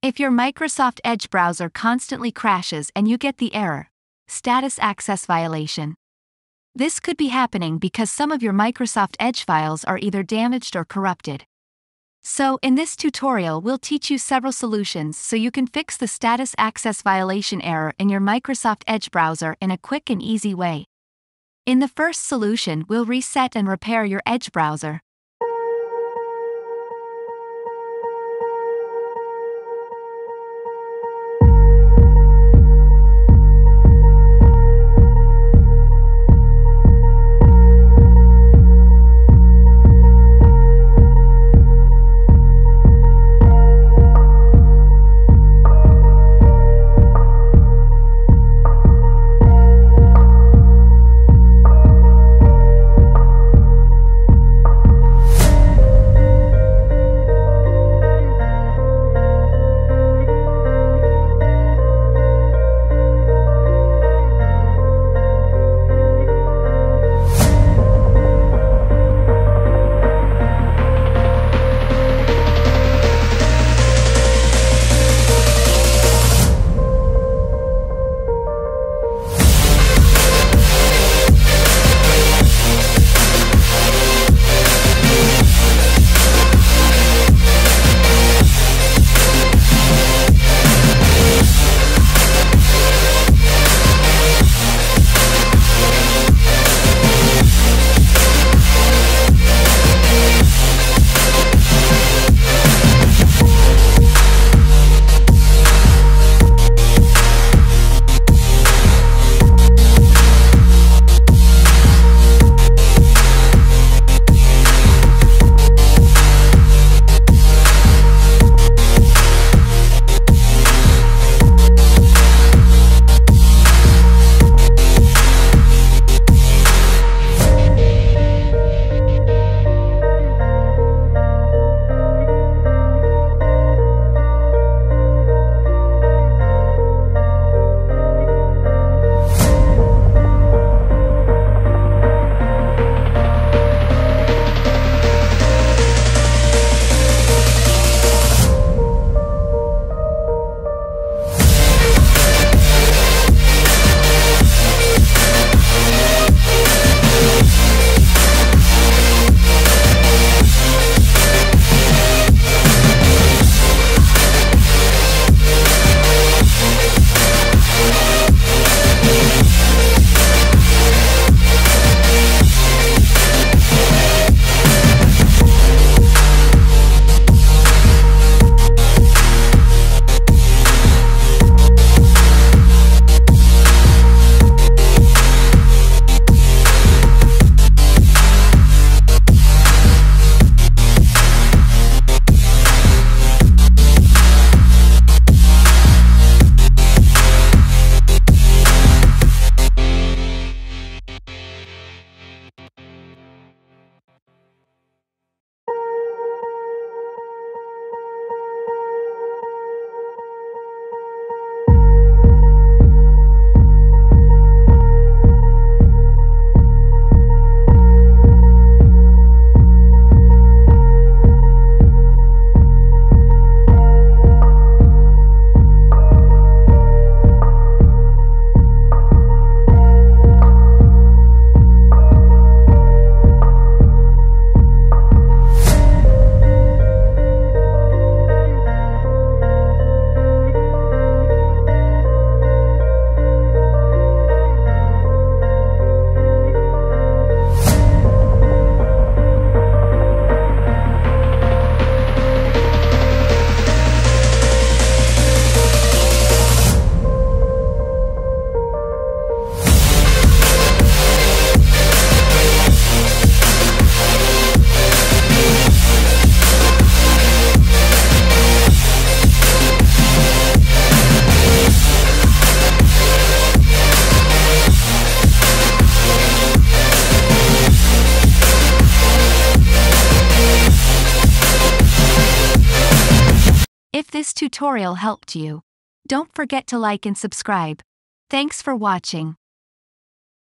If your Microsoft Edge browser constantly crashes and you get the error, status access violation. This could be happening because some of your Microsoft Edge files are either damaged or corrupted. So, in this tutorial we'll teach you several solutions so you can fix the status access violation error in your Microsoft Edge browser in a quick and easy way. In the first solution, we'll reset and repair your Edge browser. If this tutorial helped you, don't forget to like and subscribe. Thanks for watching.